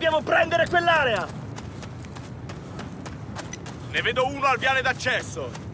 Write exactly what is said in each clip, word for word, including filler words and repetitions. Dobbiamo prendere quell'area! Ne vedo uno al viale d'accesso!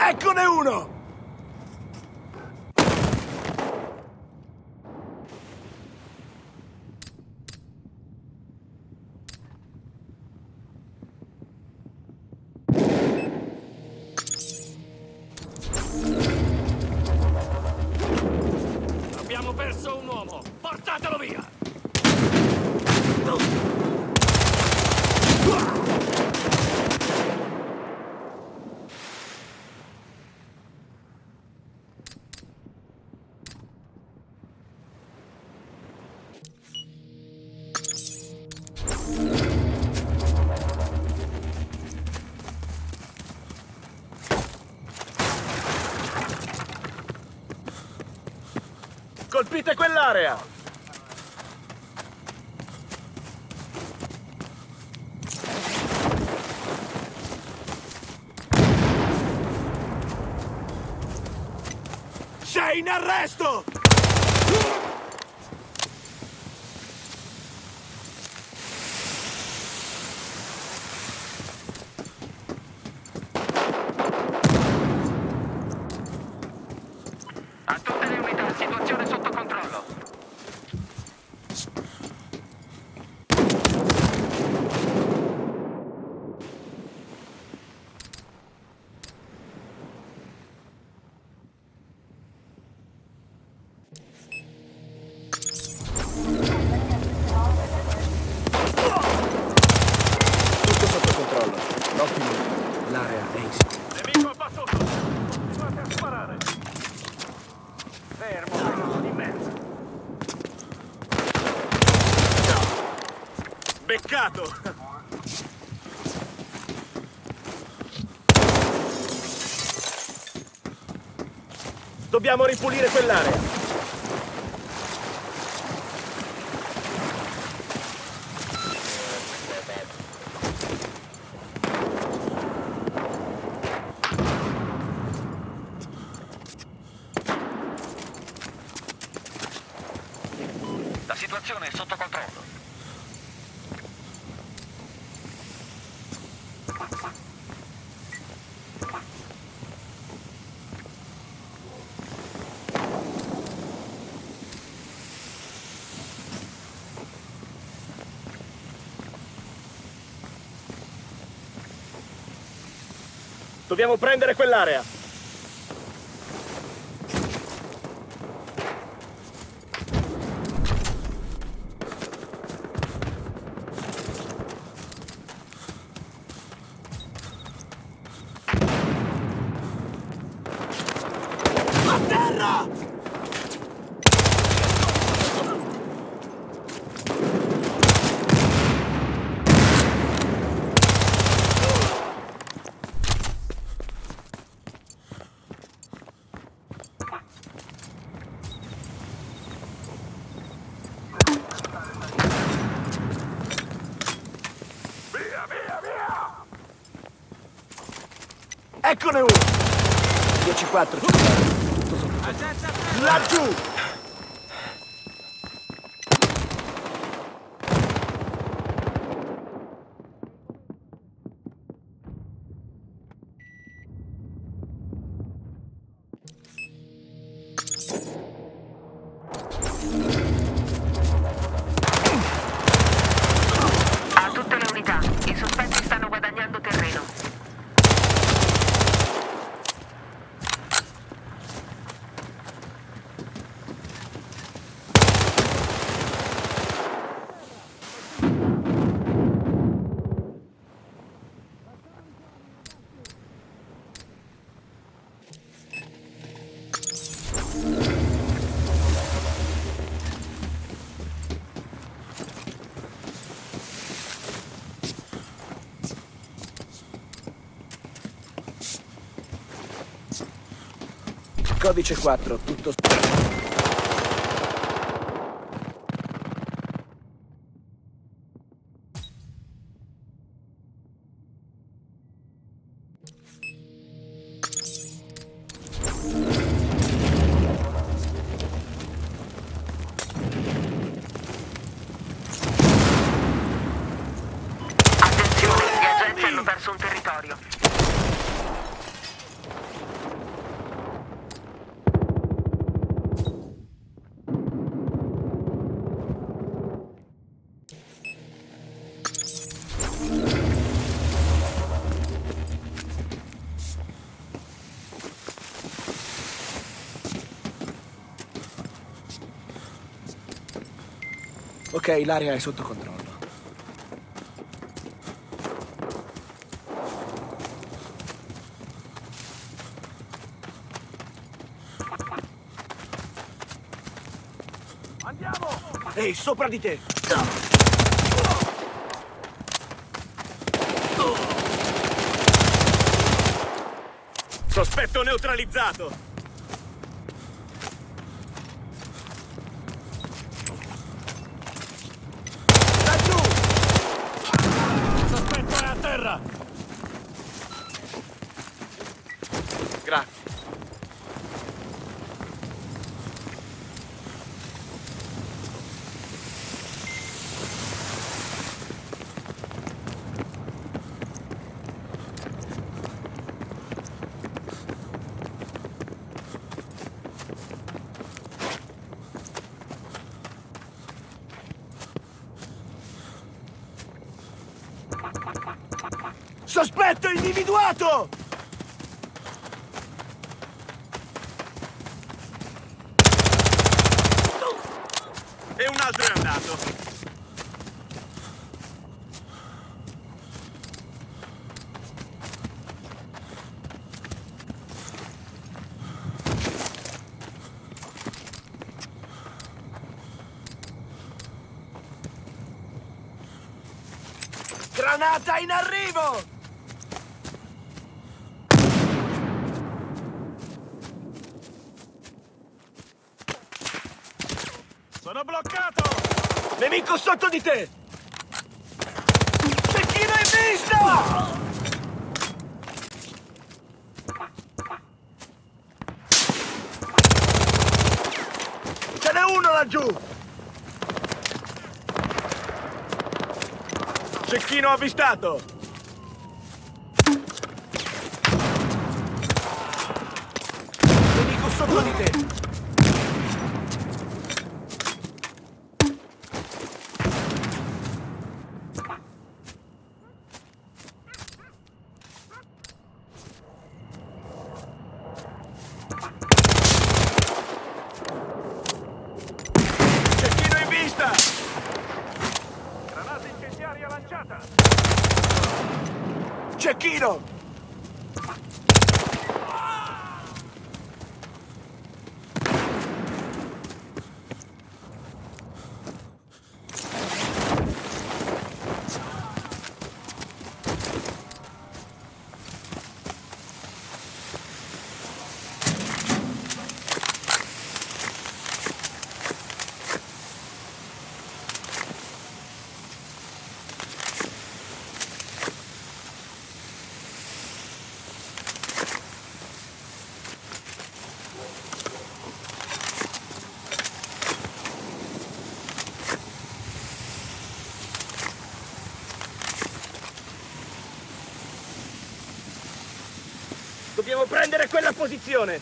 Eccone uno! Abbiamo perso un uomo! Portatelo via! Colpite quell'area! Sei in arresto! Beccato! Dobbiamo ripulire quell'area! La situazione è sotto controllo. Dobbiamo prendere quell'area. A terra! Eccone uno! dieci quattro, tutto sotto. Laggiù! Codice quattro, tutto... Ok, l'area è sotto controllo. Andiamo! Ehi, sopra di te! Sospetto neutralizzato! Grazie. Sospetto individuato! E un altro è andato. Granata in arrivo! Sono bloccato! Nemico sotto di te! Cecchino in vista! Ce n'è uno laggiù! Cecchino avvistato! Nemico sotto di te! Cecchino! Dobbiamo prendere quella posizione!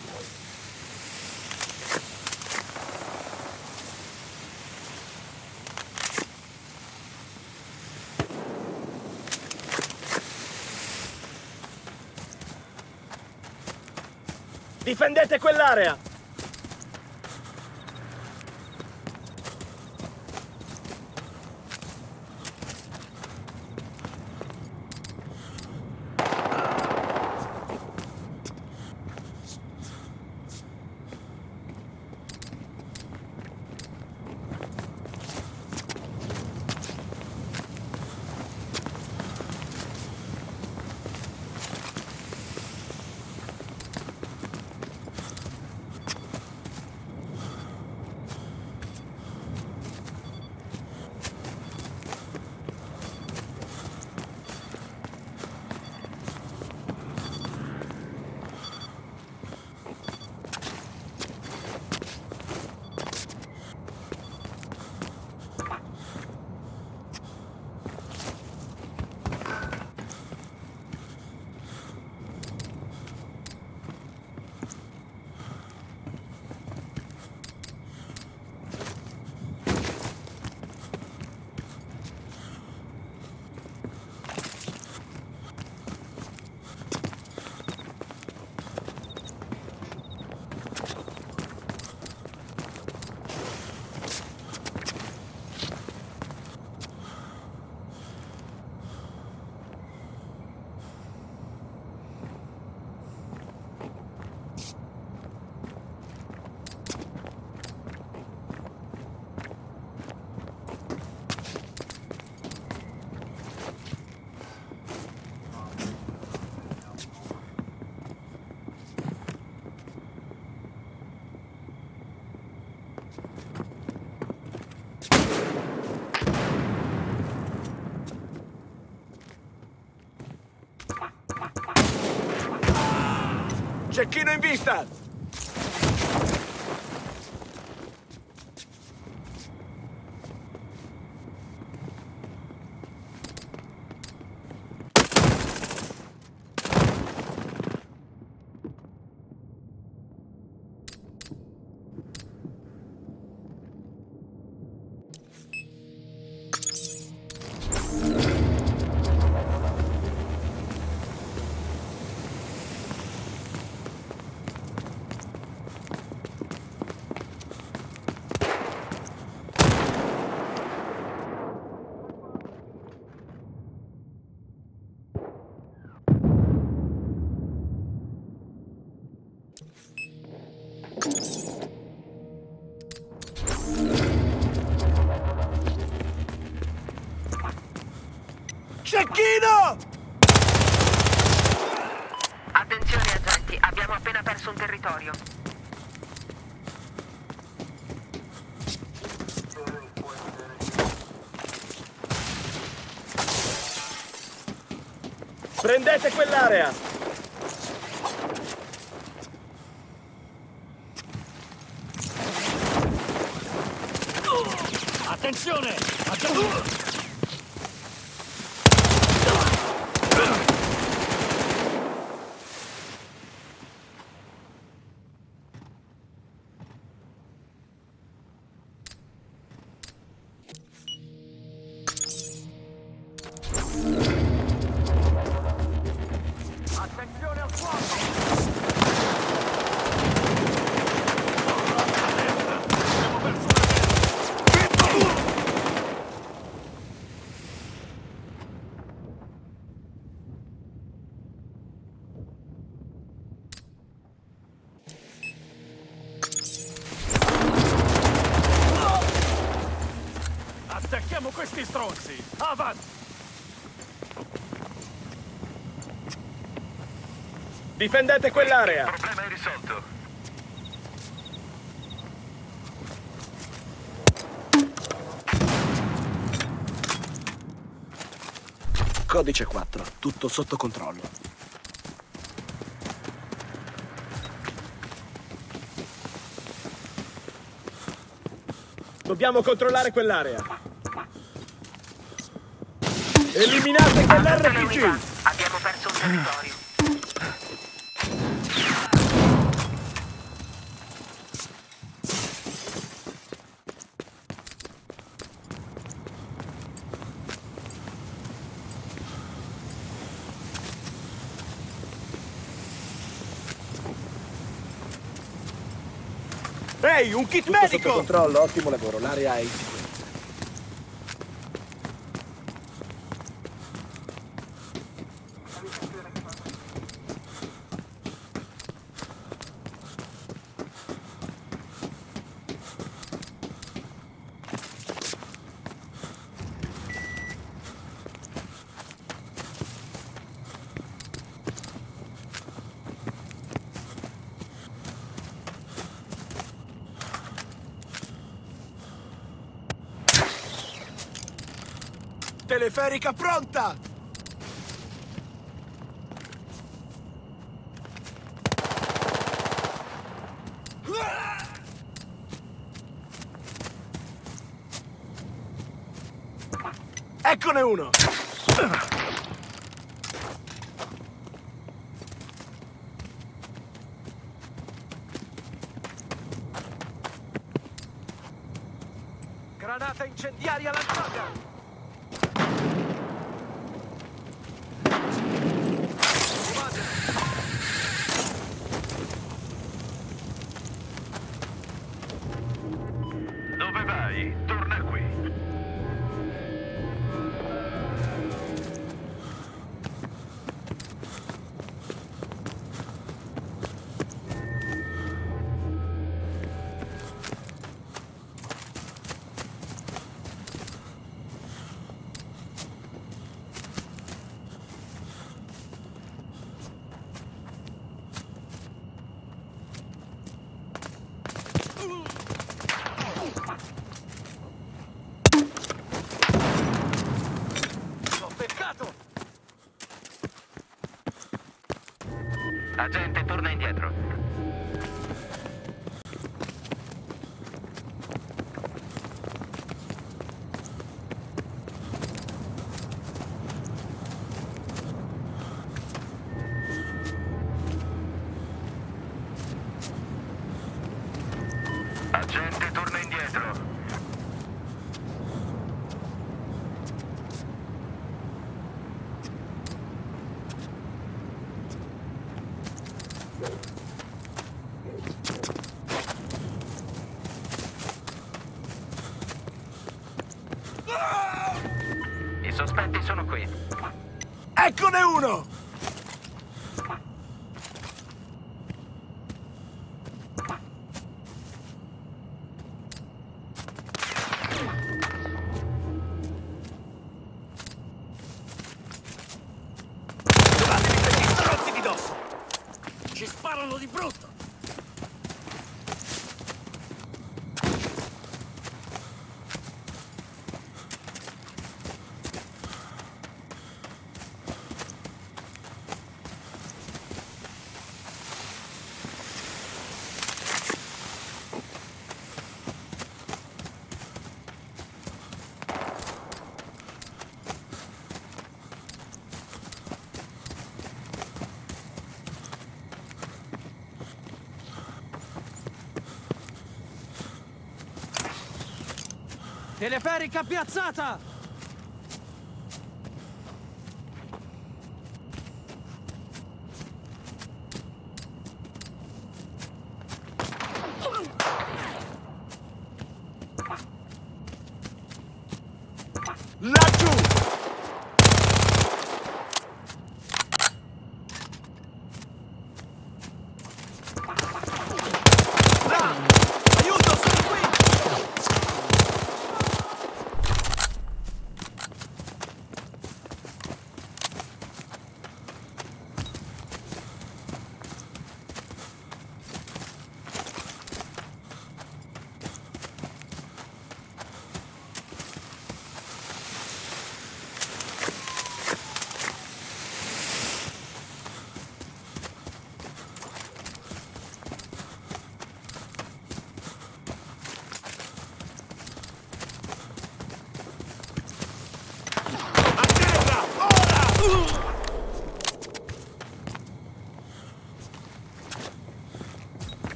Difendete quell'area! Cecchino in vista! Cecchino! Attenzione agenti, abbiamo appena perso un territorio. Prendete quell'area! Attenzione! Attenzione! Attacchiamo questi stronzi! Avanti! Difendete quell'area! Il problema è risolto! Codice quattro, tutto sotto controllo. Dobbiamo controllare quell'area. Eliminate quell'R P G! Abbiamo perso un territorio. Ehi, hey, un kit medico! Tutto sotto controllo, ottimo lavoro, l'area è in sicurezza. Teleferica pronta! Eccone uno! Granata incendiaria lanciata! Agente, torna indietro. Agente, torna indietro. I sospetti sono qui. Eccone uno! Trovatevi questi strozzi di dosso! Ci sparano di brutto! Teleferica piazzata! Laggiù!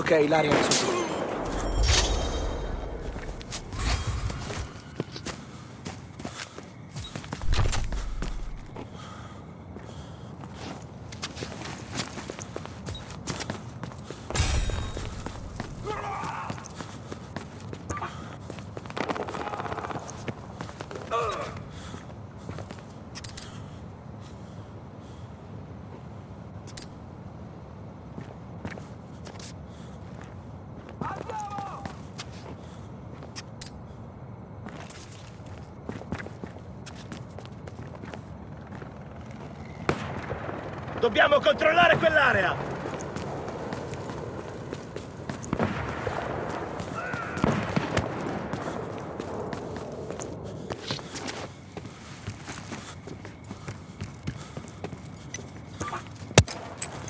Ok, l'area è sotto. Dobbiamo controllare quell'area!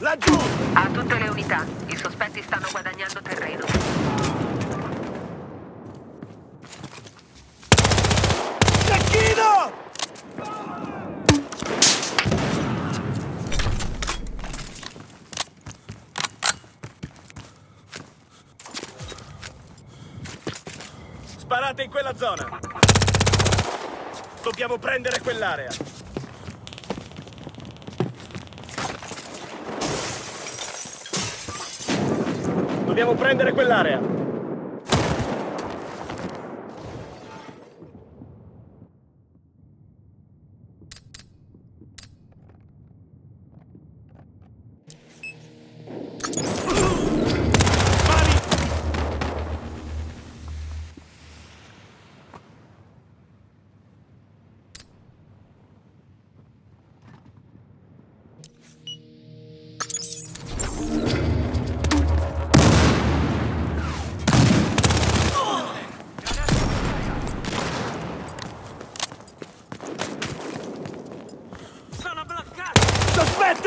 Laggiù! A tutte le unità, i sospetti stanno guadagnando terreno. Sparate in quella zona. Dobbiamo prendere quell'area. Dobbiamo prendere quell'area.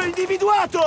Individuato!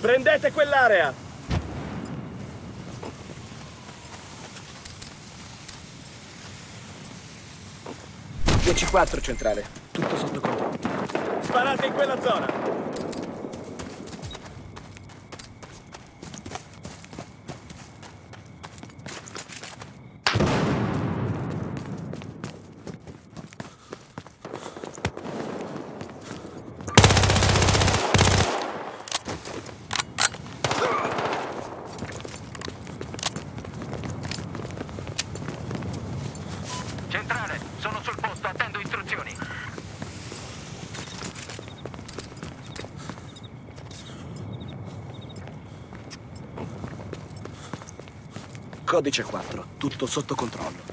Prendete quell'area! dieci quattro centrale, tutto sotto controllo. Sparate in quella zona! Codice quattro, tutto sotto controllo.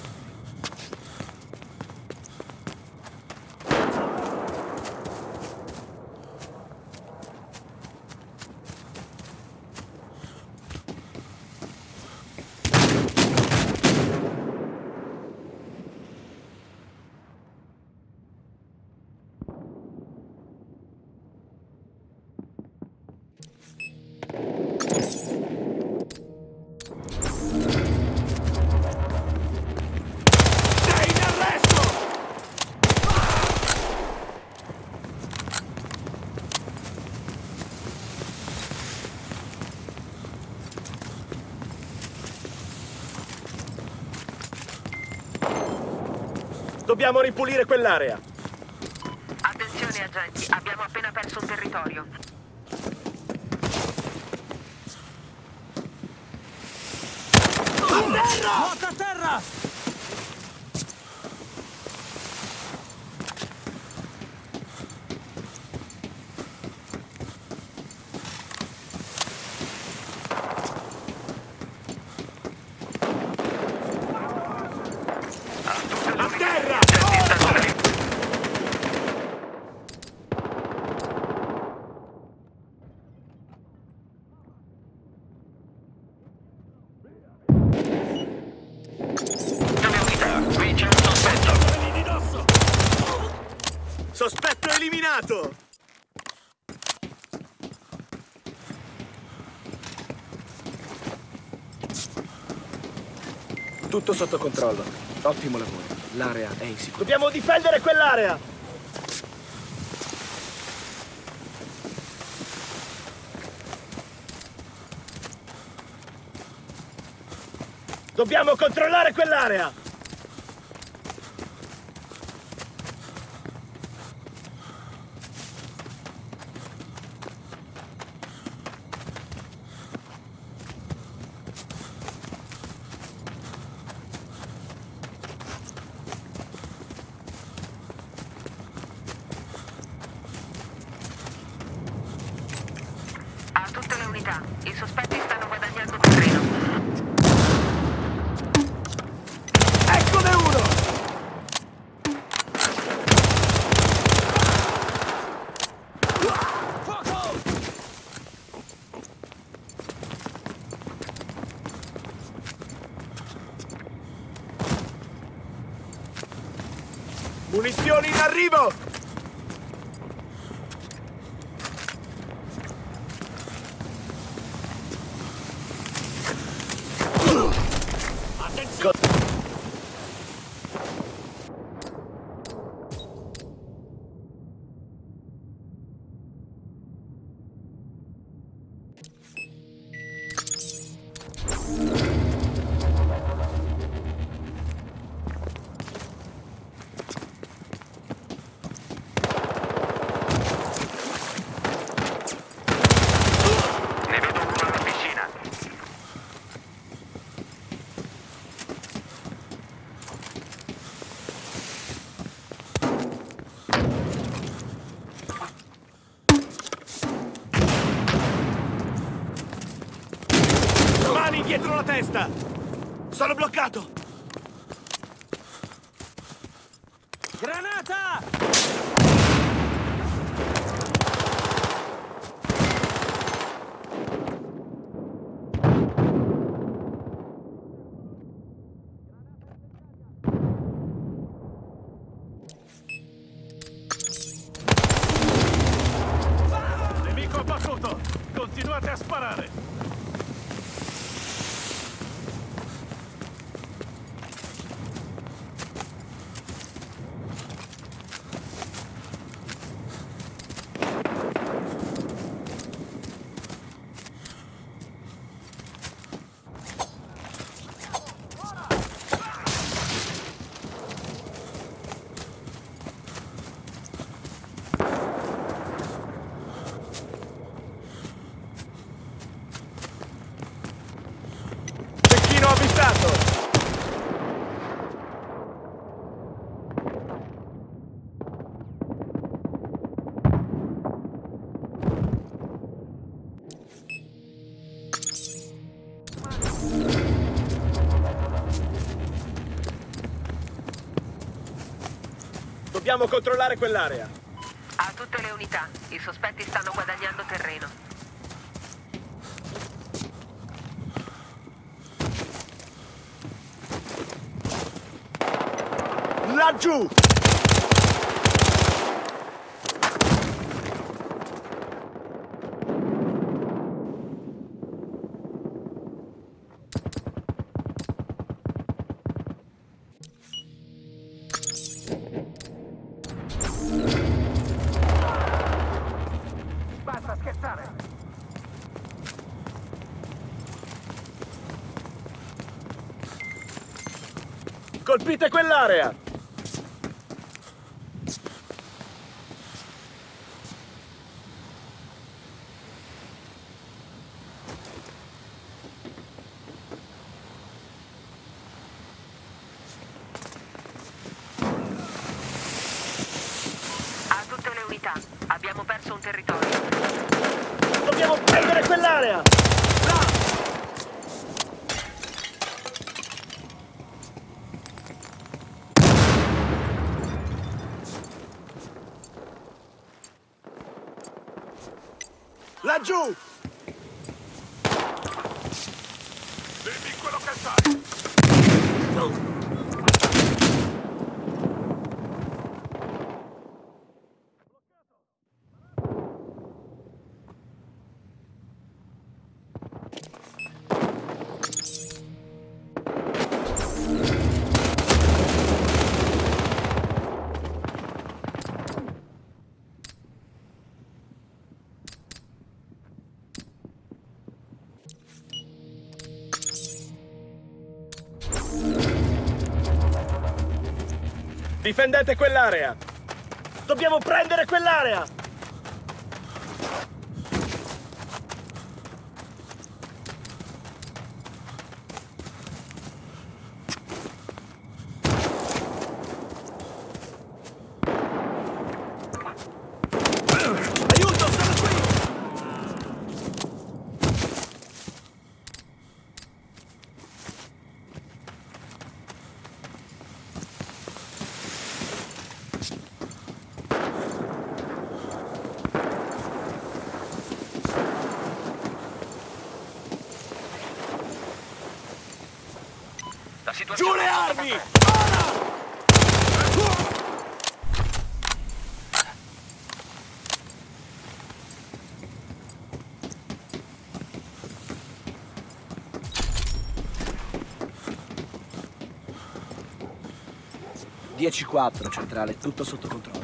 Dobbiamo ripulire quell'area. Attenzione agenti, abbiamo Abbiamo appena perso un territorio. A terra! Morta a terra! Sospetto eliminato! Tutto sotto controllo. Ottimo lavoro. L'area è in sicurezza. Dobbiamo difendere quell'area! Dobbiamo controllare quell'area! I sospetti stanno guadagnando terreno. Eccone uno! Fuoco! Munizioni in arrivo! Dietro la testa! Sono bloccato! Granata! Nemico abbattuto! Continuate a sparare! Dobbiamo controllare quell'area. A tutte le unità, i sospetti stanno guadagnando terreno. Laggiù! Colpite quell'area! territorio. Dobbiamo prendere quell'area! Laggiù! Vedi quello che sai! No. Difendete quell'area! Dobbiamo prendere quell'area! Aiuto, sono qui! Giù le armi! Ora! dieci quattro, centrale, tutto sotto controllo.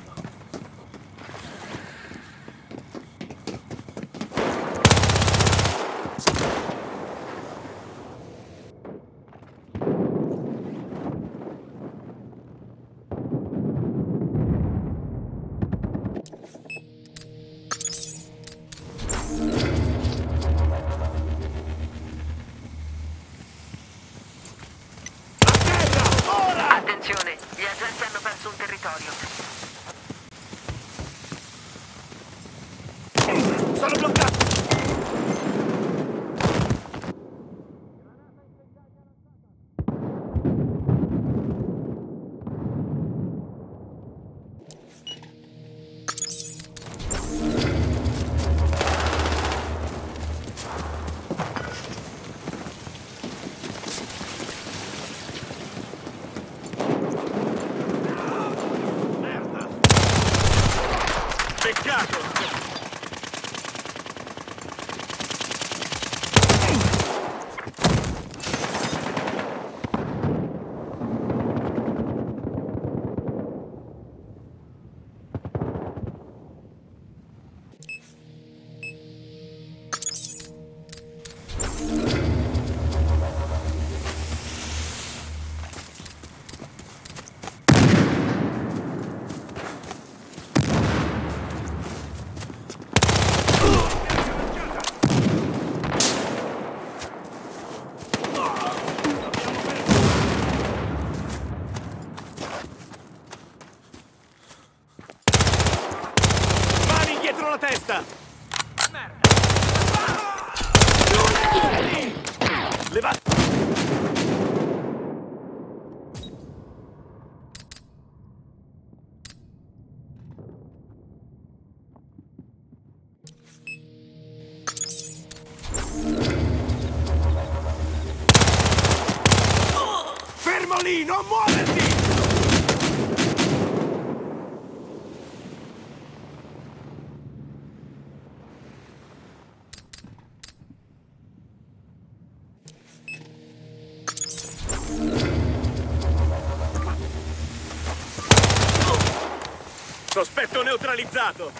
Non muoverti! Sospetto neutralizzato!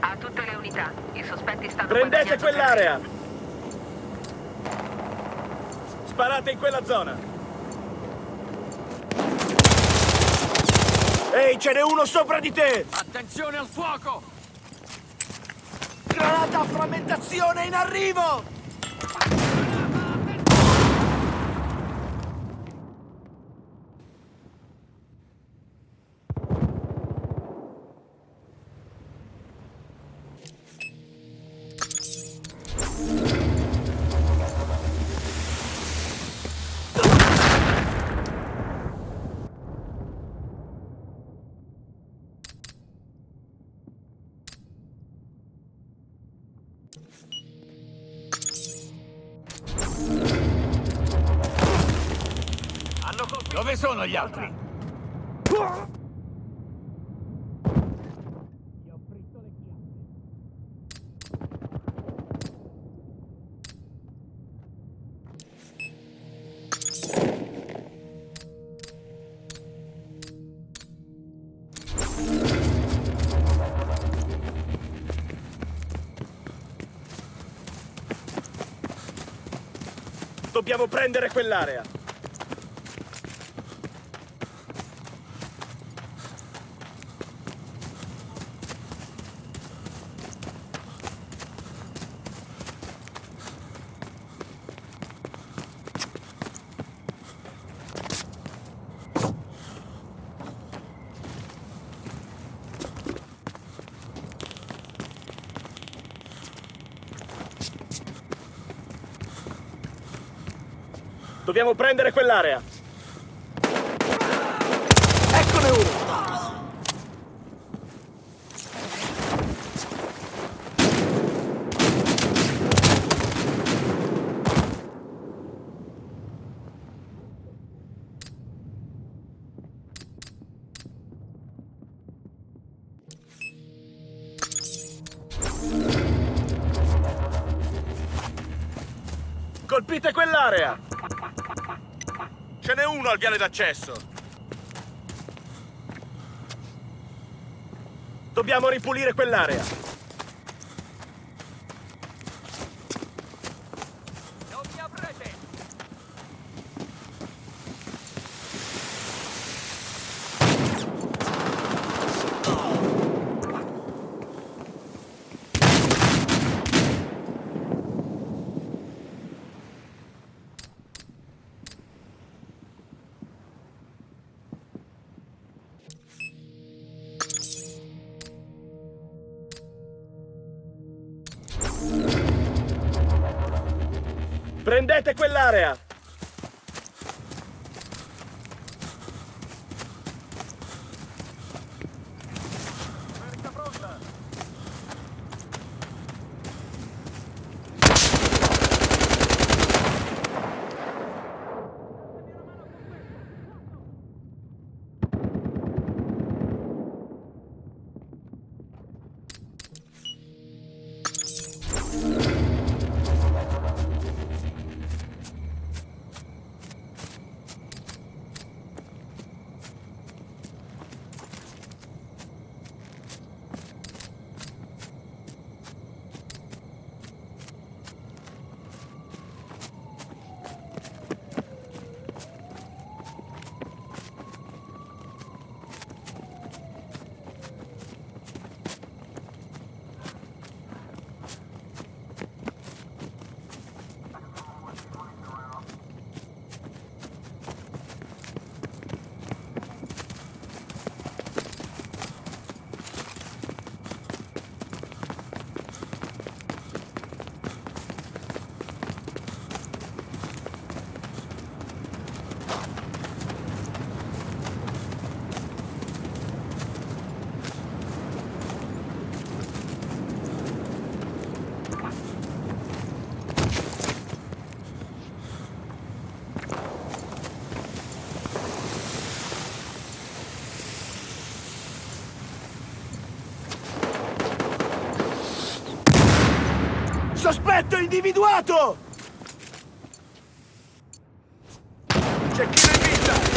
A tutte le unità, i sospetti stanno... Prendete quell'area! Sparate in quella zona! Ehi, ce n'è uno sopra di te! Attenzione al fuoco! Granata a frammentazione in arrivo! Dove sono gli altri? Dobbiamo prendere quell'area. Dobbiamo prendere quell'area. Eccone uno. Colpite quell'area. Ce n'è uno al viale d'accesso. Dobbiamo ripulire quell'area. Non mi avrete. Prendete quell'area! Merca pronta! Sospetto individuato! C'è chi ne vita!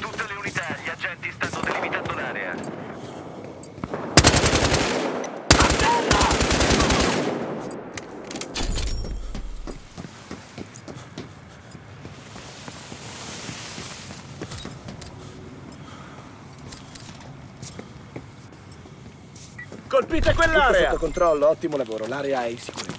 Tutte le unità, gli agenti stanno delimitando la area. Colpite quell'area! Sotto controllo, ottimo lavoro, l'area è in sicurezza.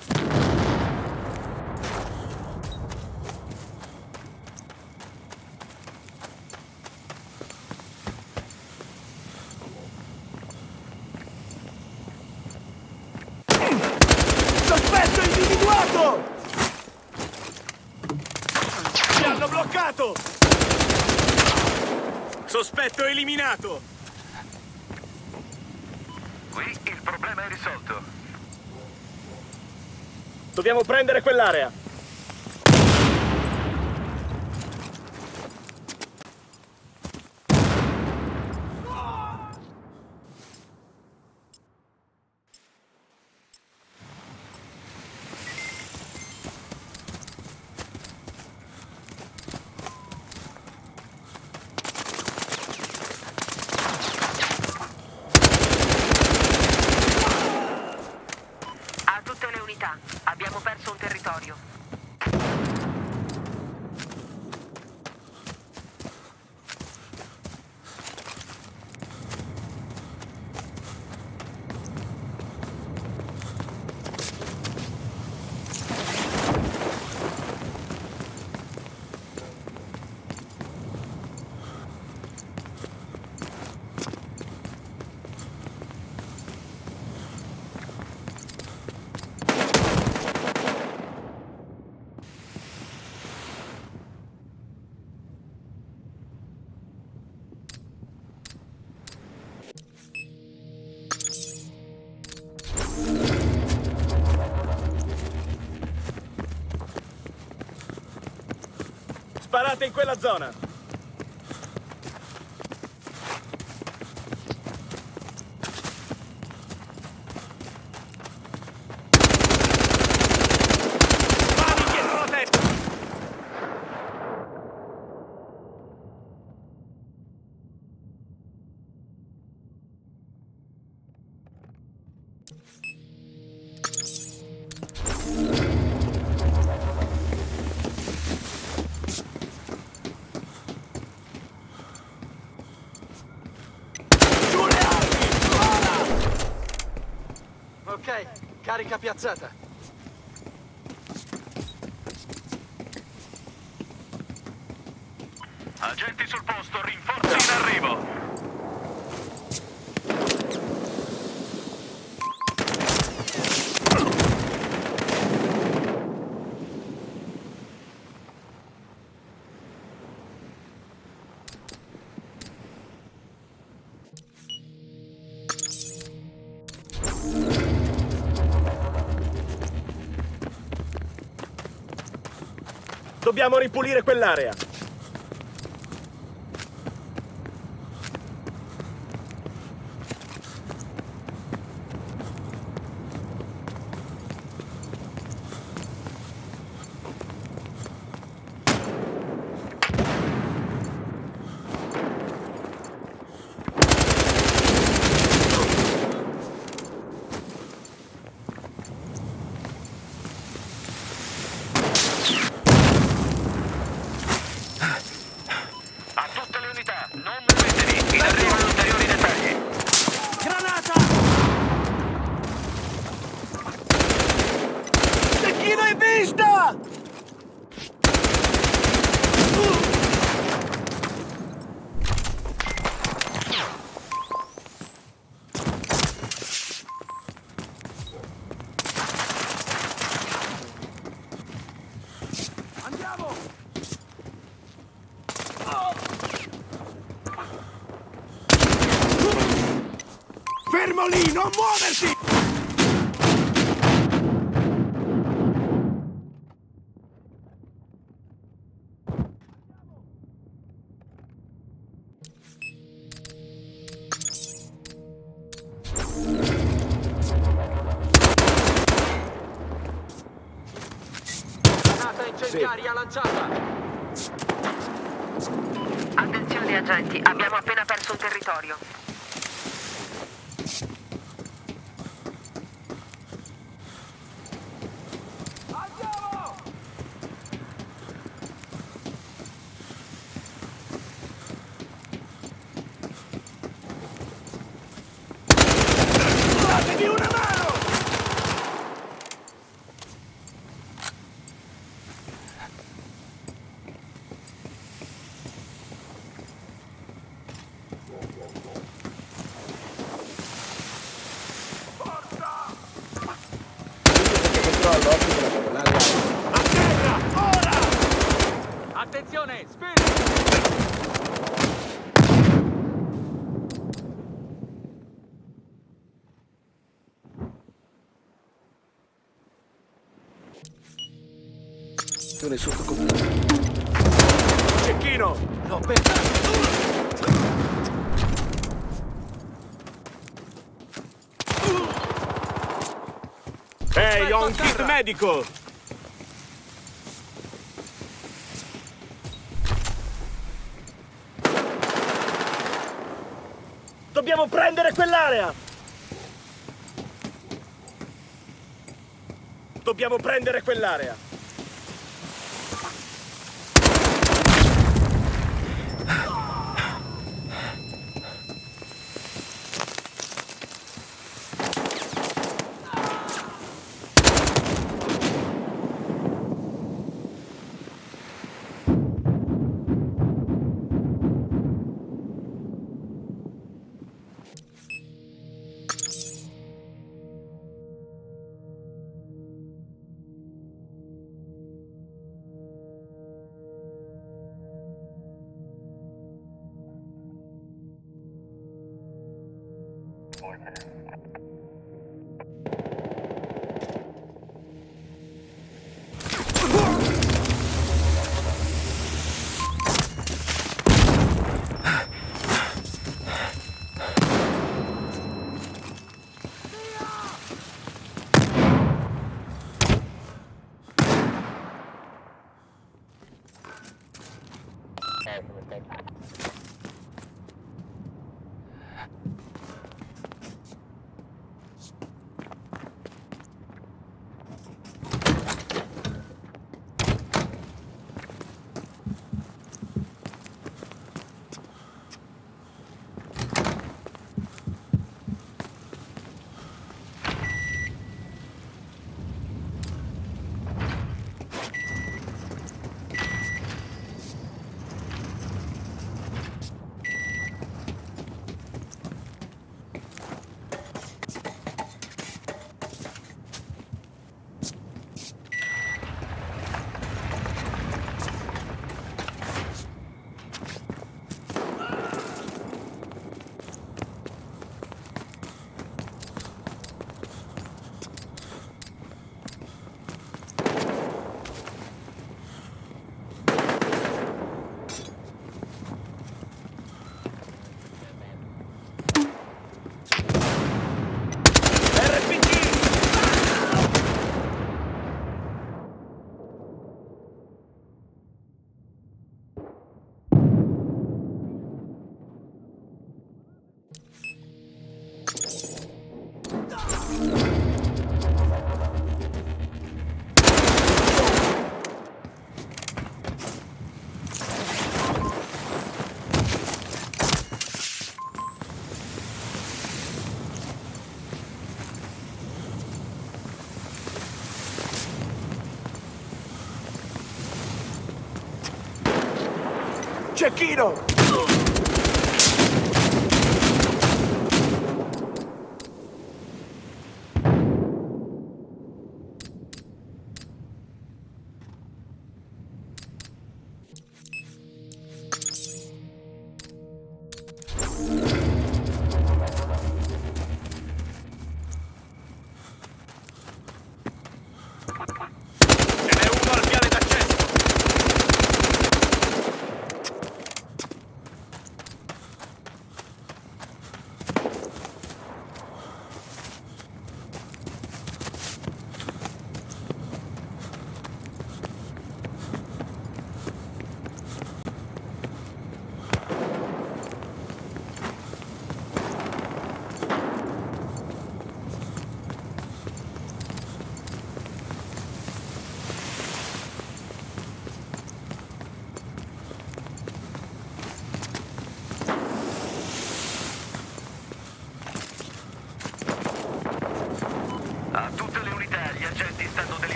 Sospetto individuato! Ci hanno bloccato! Sospetto eliminato! Il problema è risolto. Dobbiamo prendere quell'area. Abbiamo perso un territorio. Sparate in quella zona! Spari dietro la testa! Ok, carica piazzata. Agenti sul posto, rinforzi in arrivo. Dobbiamo ripulire quell'area. Fermo lì, non muoversi! Granata incendiaria lanciata! Attenzione agenti, abbiamo appena perso un territorio. Attenzione, spingi! Sotto comune. Cecchino! No, aspetta! Ehi, hey, ho un kit medico! Dobbiamo prendere quell'area! Dobbiamo prendere quell'area! Cecchino!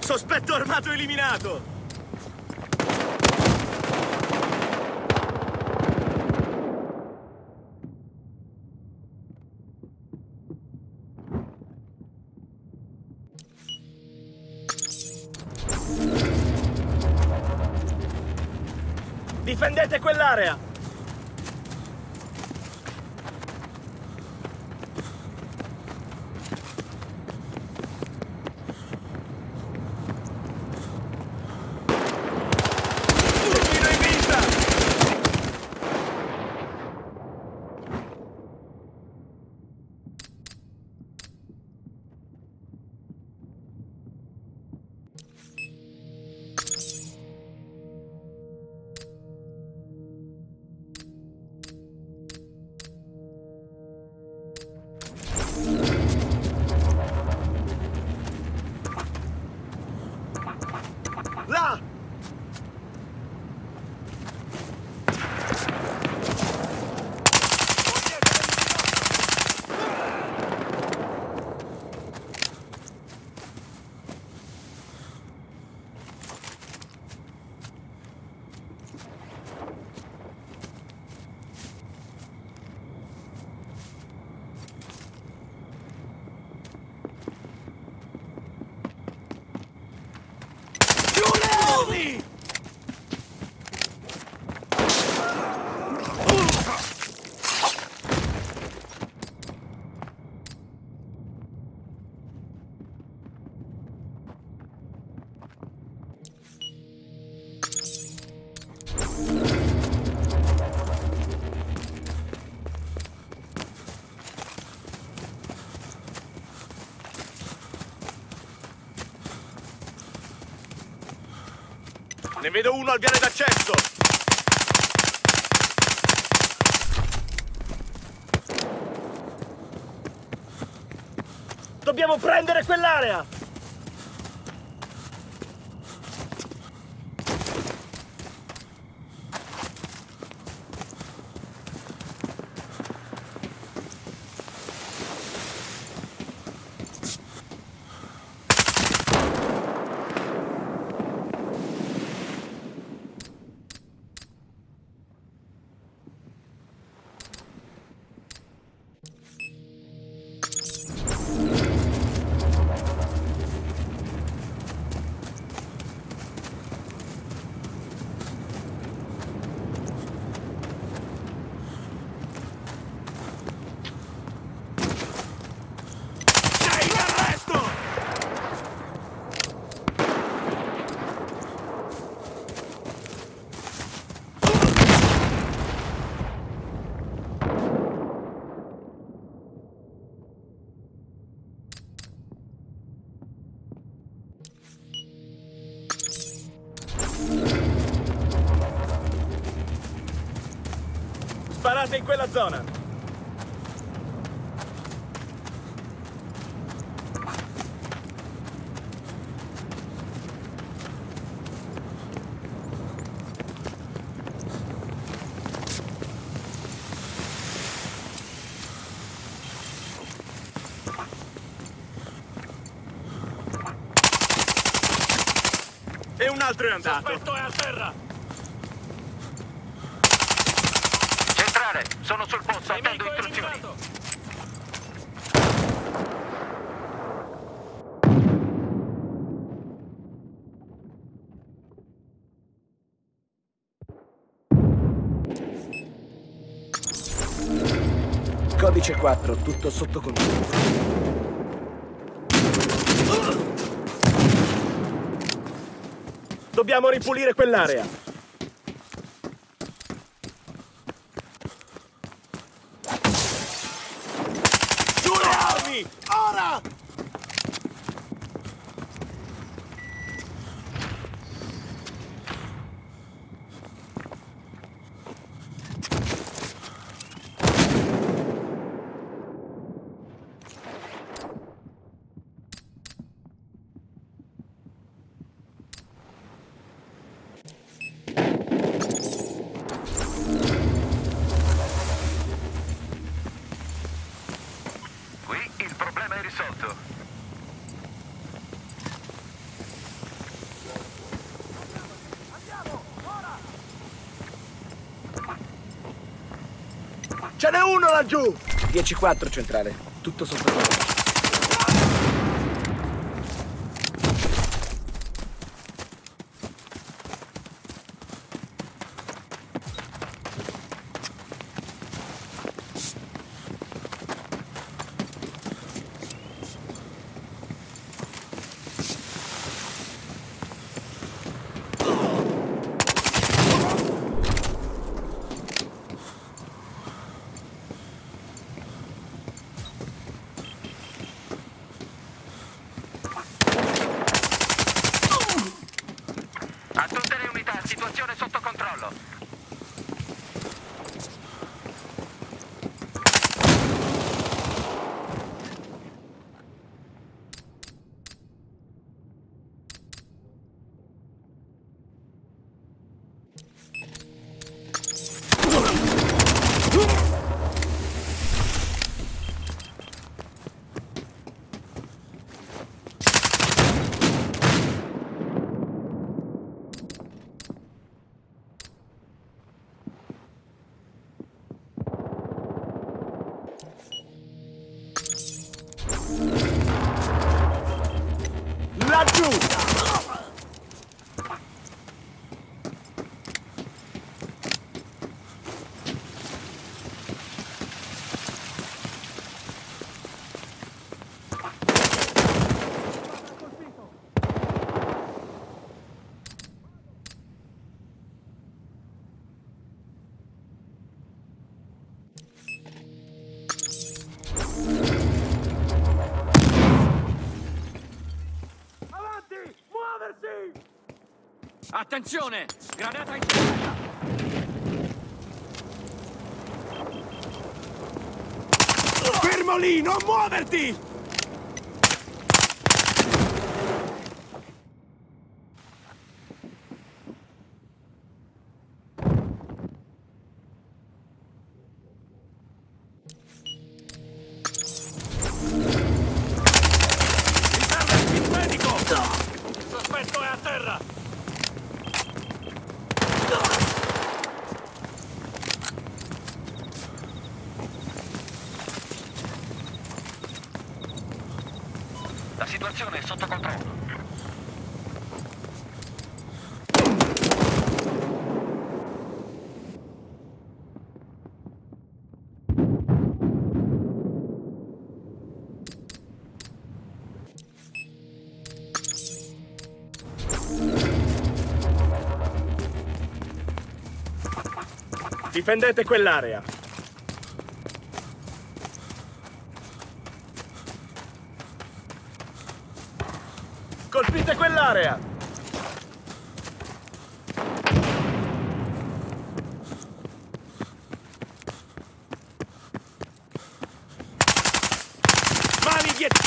Sospetto armato eliminato! Difendete quell'area! Ne vedo uno al viale d'accesso! Dobbiamo prendere quell'area! Sparate in quella zona! E un altro è andato! Sospetto è a terra! Sono sul posto, attendo istruzioni. Codice quattro, tutto sotto controllo. Dobbiamo ripulire quell'area. Ora! Ce n'è uno laggiù! dieci quattro centrale, tutto sotto controllo. Situazione sotto controllo. Attenzione! Granata incendiaria! Fermo lì! Non muoverti! Interventi in medico! Il sospetto è a terra! La situazione è sotto controllo. Difendete quell'area. Colpite quell'area! Mani dietro!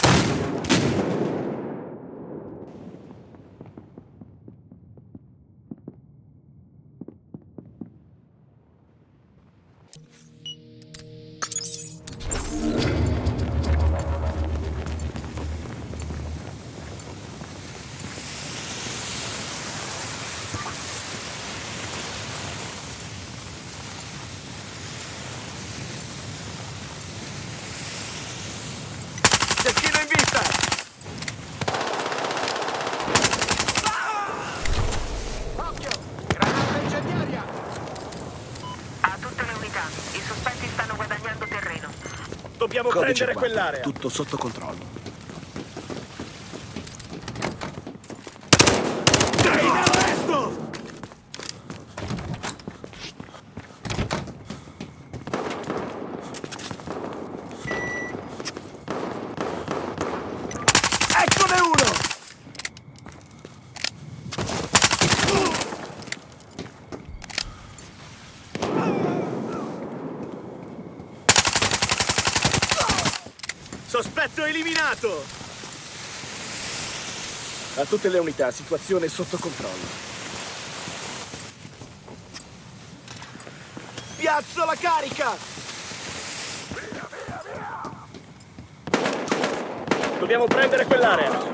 Dobbiamo Codice prendere quell'area. Tutto sotto controllo. Sei in arresto! Eccone uno! Sospetto eliminato! A tutte le unità, situazione sotto controllo. Piazzo la carica! Via, via, via! Dobbiamo prendere quell'area.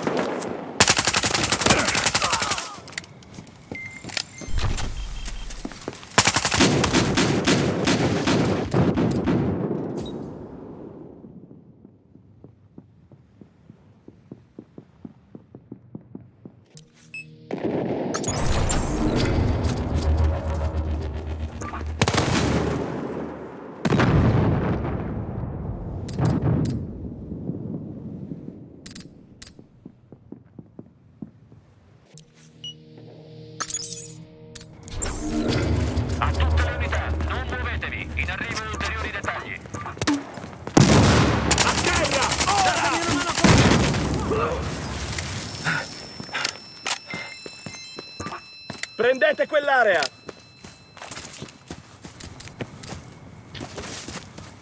Prendete quell'area!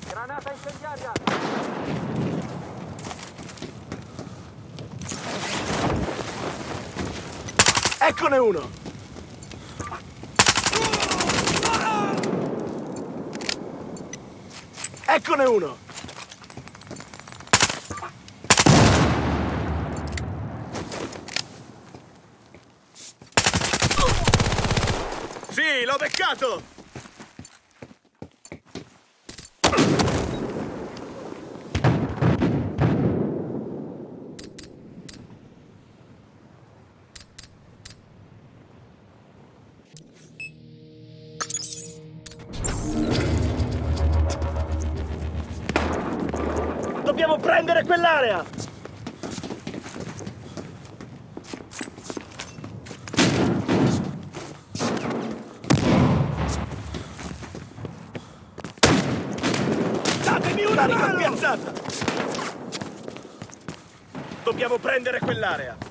Granata incendiaria! Eccone uno! Eccone uno! Sì, l'ho beccato! Dobbiamo prendere quell'area! Datemi una mano! Piazzata! Dobbiamo prendere quell'area!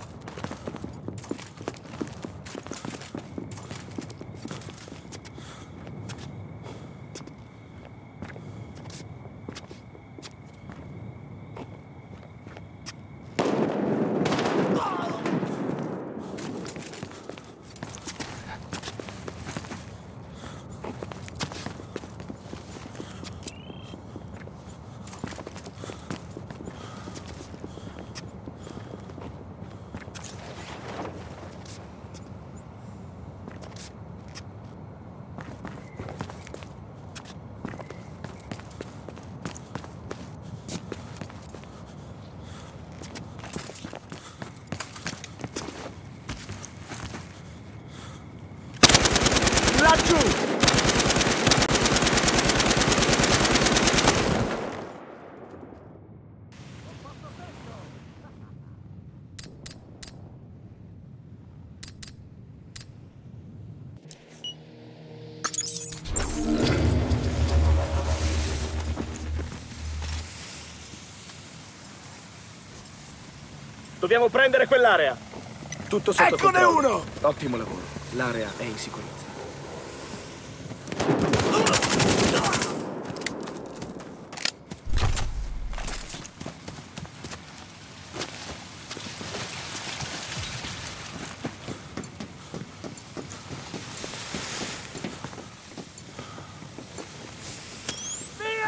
Dobbiamo prendere quell'area. Tutto sotto controllo. Eccone uno! Ottimo lavoro. L'area è in sicurezza.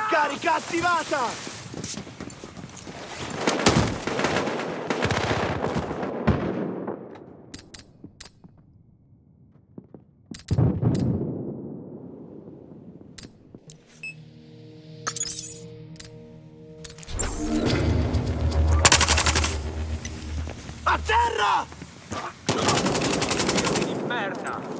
Carica attivata! A terra! Di merda!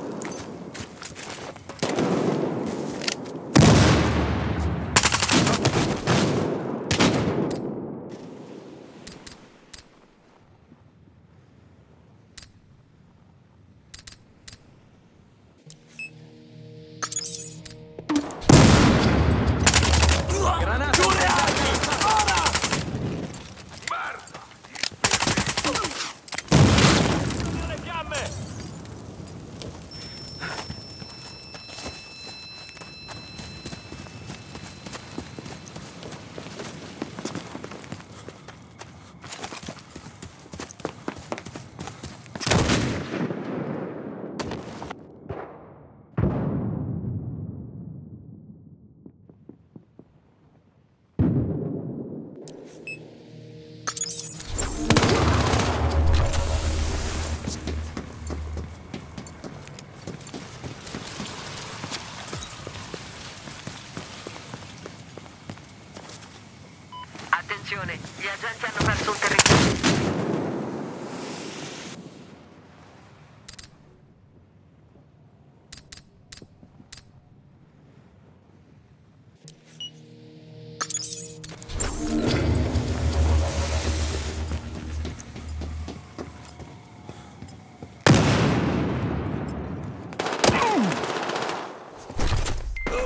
Gli agenti hanno perso un territorio.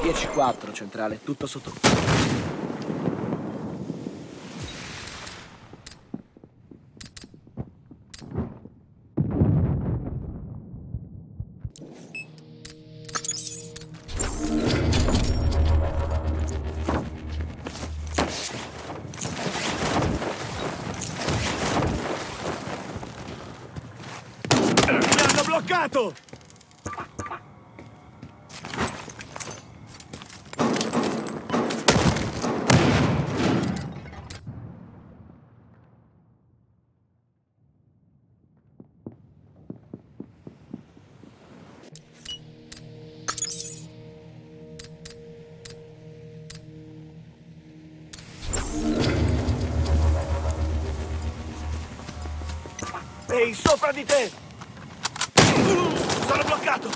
dieci quattro centrale, tutto sotto. attaccato! Ehi, sopra di te! Sono bloccato!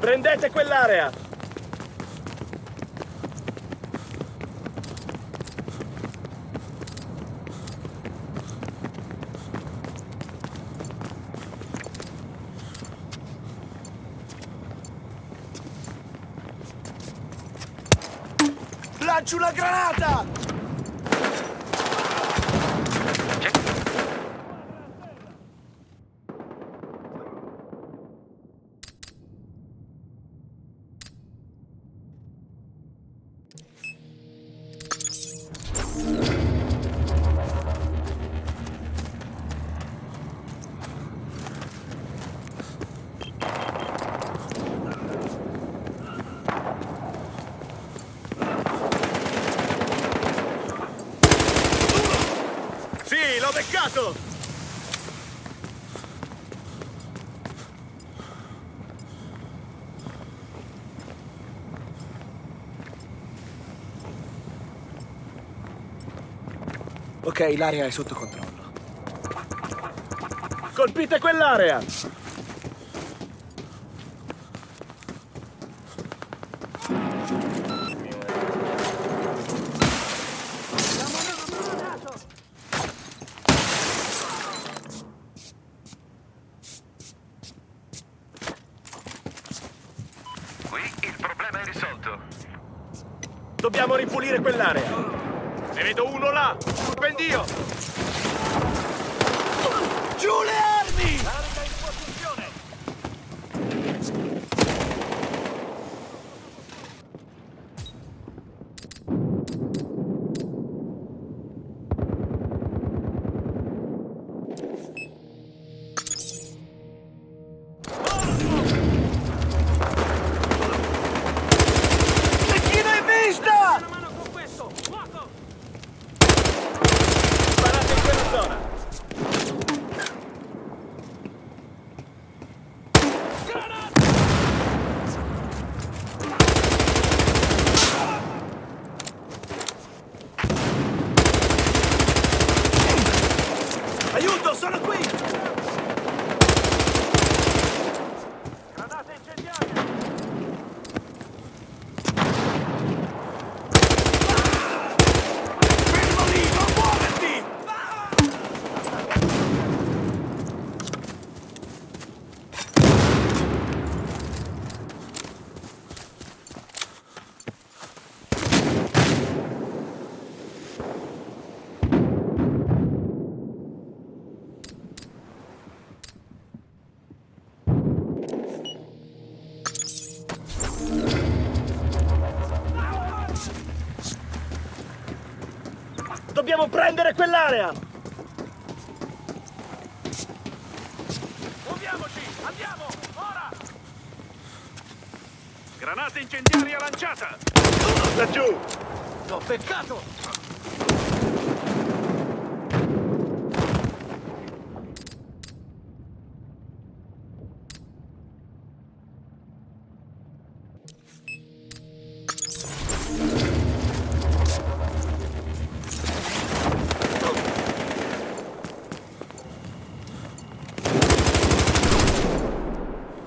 Prendete quell'area! Lancio una granata! Peccato! Ok, l'area è sotto controllo. Colpite quell'area! Dobbiamo ripulire quell'area. Ne vedo uno là! Pendio! Giù le armi! Carica in Dobbiamo prendere quell'area! Muoviamoci! Andiamo! Ora! Granata incendiaria lanciata! Laggiù! T'ho beccato!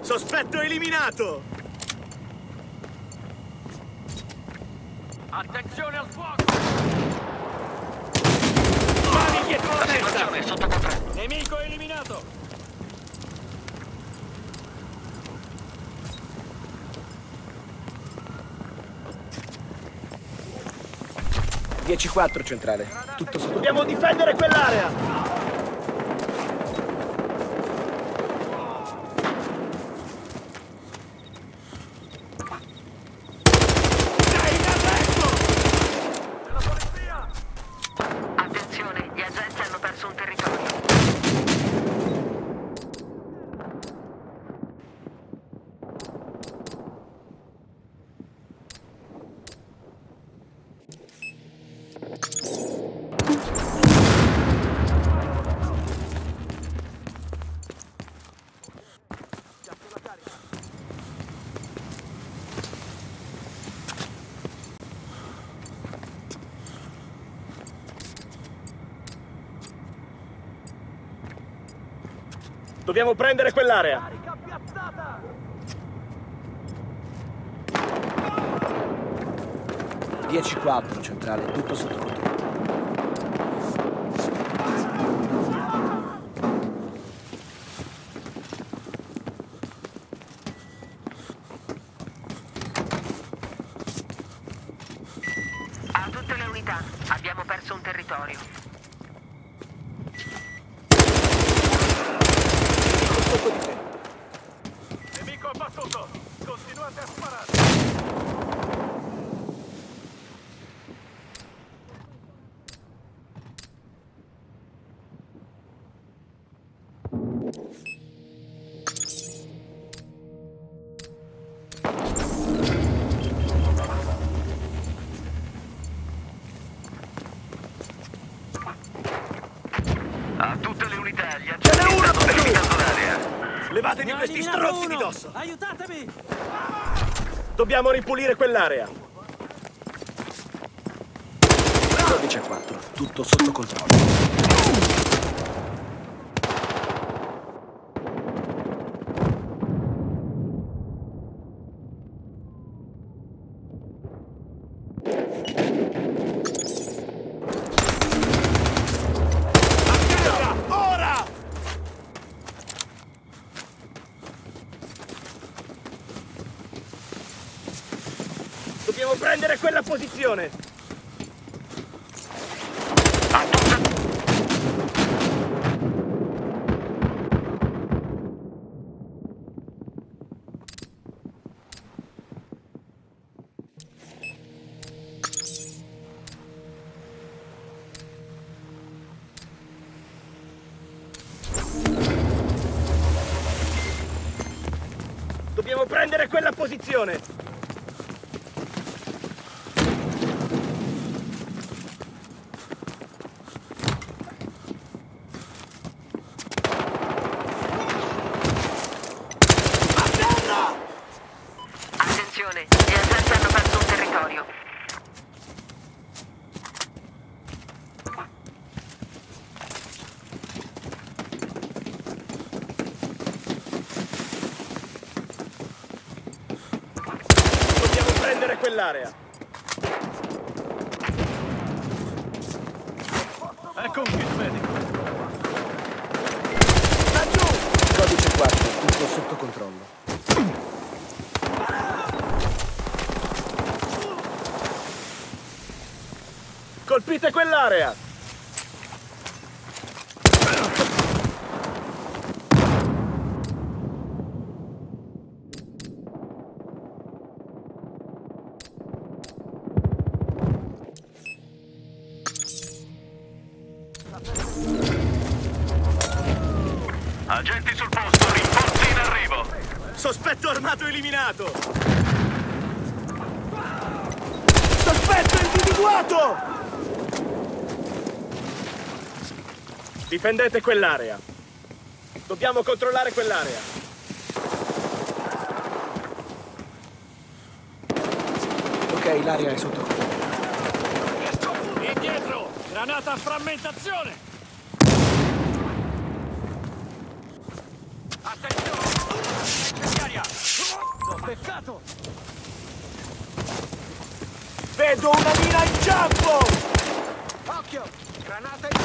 Sospetto eliminato! Attenzione al fuoco! Mani dietro la testa! Sotto controllo! Nemico eliminato! dieci quattro centrale. Tutto sotto. Dobbiamo difendere quell'area. Dai, da presto! La polizia! Attenzione, gli agenti hanno perso un territorio. Dobbiamo prendere quell'area. dieci quattro centrale, tutto sotto controllo. A tutte le unità, abbiamo perso un territorio. Levatevi no, questi strozzi uno. Di dosso! Aiutatemi! Dobbiamo ripulire quell'area! dodici a quattro, tutto sotto controllo. Dobbiamo prendere quella posizione! Dobbiamo prendere quella posizione! Quell'area. Ecco un kit medico. Laggiù! dodici quattro, tutto sotto controllo. Colpite quell'area! Agenti sul posto, rinforzi in arrivo! Sospetto armato eliminato! Sospetto individuato! Difendete quell'area! Dobbiamo controllare quell'area! Ok, l'area è sotto controllo. Indietro! Granata a frammentazione! Peccato! Vedo una mina in campo! Occhio! Granata in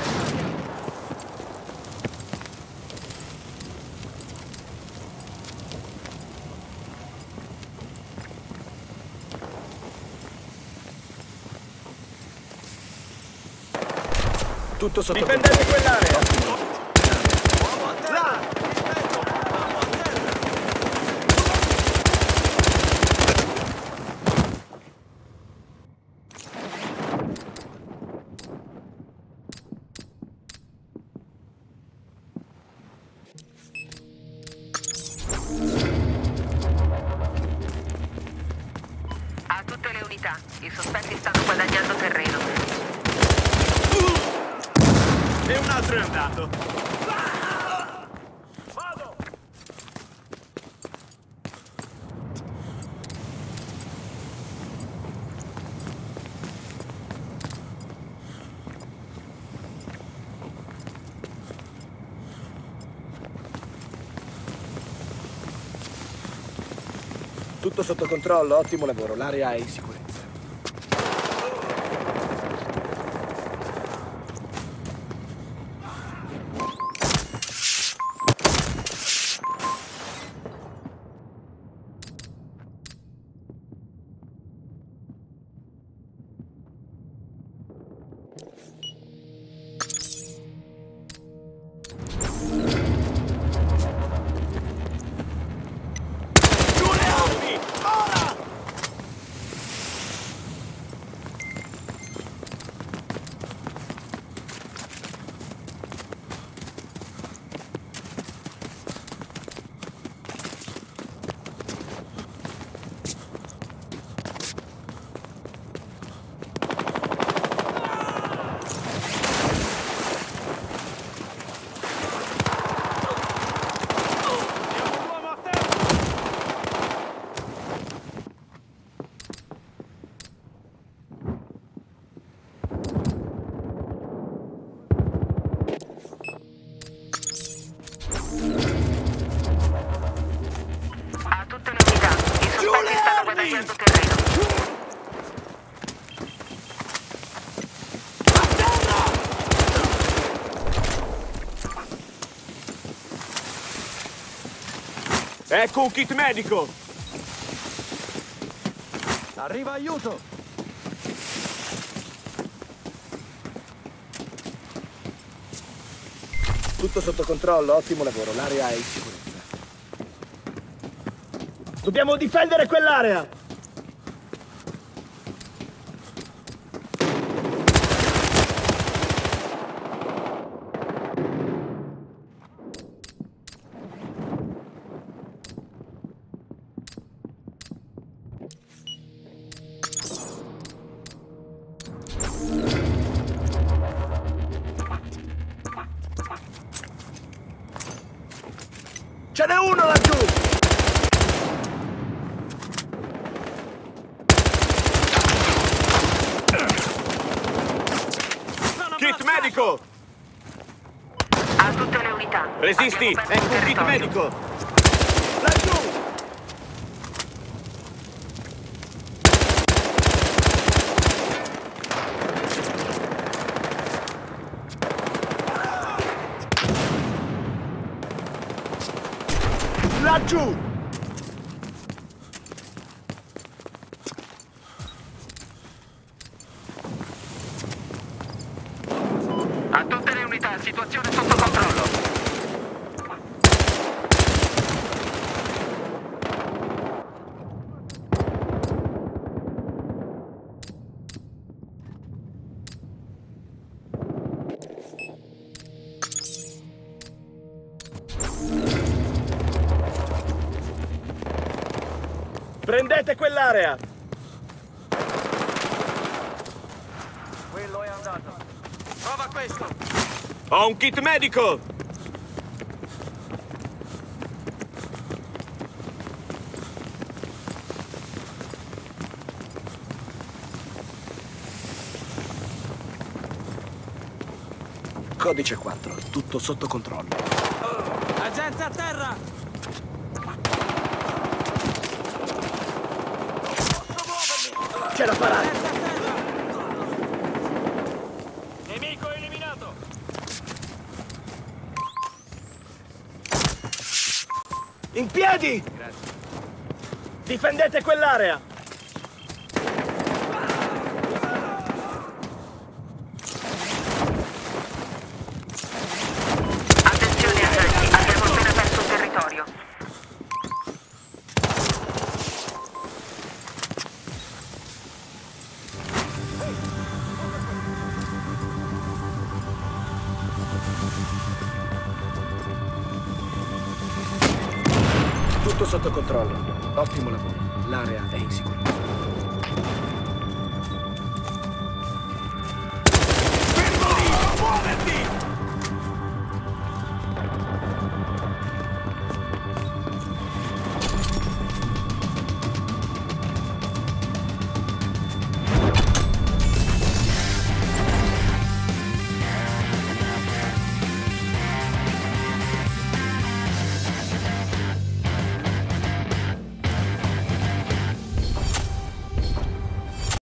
Tutto sotto. Difendete quell'area. Uomo a terra. Rispetto. Uomo a terra. A tutte le unità, i sospetti stanno guadagnando terreno. E un altro è andato. Ah! Vado! Tutto sotto controllo, ottimo lavoro, l'area è in sicurezza. Ecco un kit medico! Arriva aiuto! Tutto sotto controllo, ottimo lavoro, l'area è in sicurezza. Dobbiamo difendere quell'area! Ce n'è uno laggiù! Kit medico! A tutte le unità! Resisti! Ecco un kit medico! Laggiù! Laggiù! A tutte le unità, situazione sotto controllo. Prendete quell'area! Quello è andato. Prova questo! Ho un kit medico! Codice quattro, tutto sotto controllo. Agente a terra! Ce la farai! Nemico eliminato! In piedi! Grazie. Difendete quell'area! Tutto sotto controllo. Ottimo lavoro. L'area è in sicurezza.